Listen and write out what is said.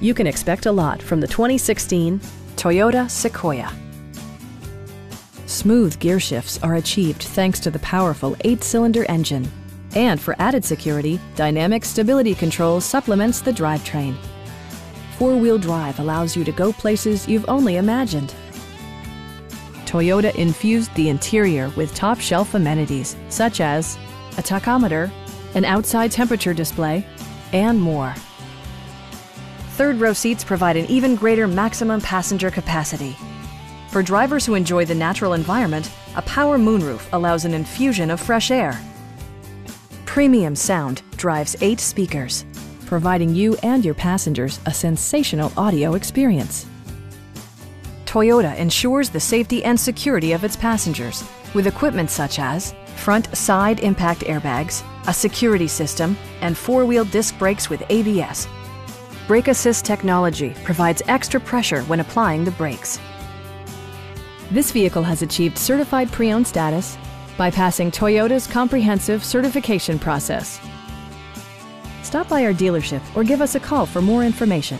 You can expect a lot from the 2016 Toyota Sequoia. Smooth gear shifts are achieved thanks to the powerful 8-cylinder engine. And for added security, dynamic stability control supplements the drivetrain. Four-wheel drive allows you to go places you've only imagined. Toyota infused the interior with top-shelf amenities such as a tachometer, an outside temperature display, and more. Third-row seats provide an even greater maximum passenger capacity. For drivers who enjoy the natural environment, a power moonroof allows an infusion of fresh air. Premium sound drives 8 speakers, providing you and your passengers a sensational audio experience. Toyota ensures the safety and security of its passengers with equipment such as front side impact airbags, a security system, and 4-wheel disc brakes with ABS. Brake assist technology provides extra pressure when applying the brakes. This vehicle has achieved certified pre-owned status by passing Toyota's comprehensive certification process. Stop by our dealership or give us a call for more information.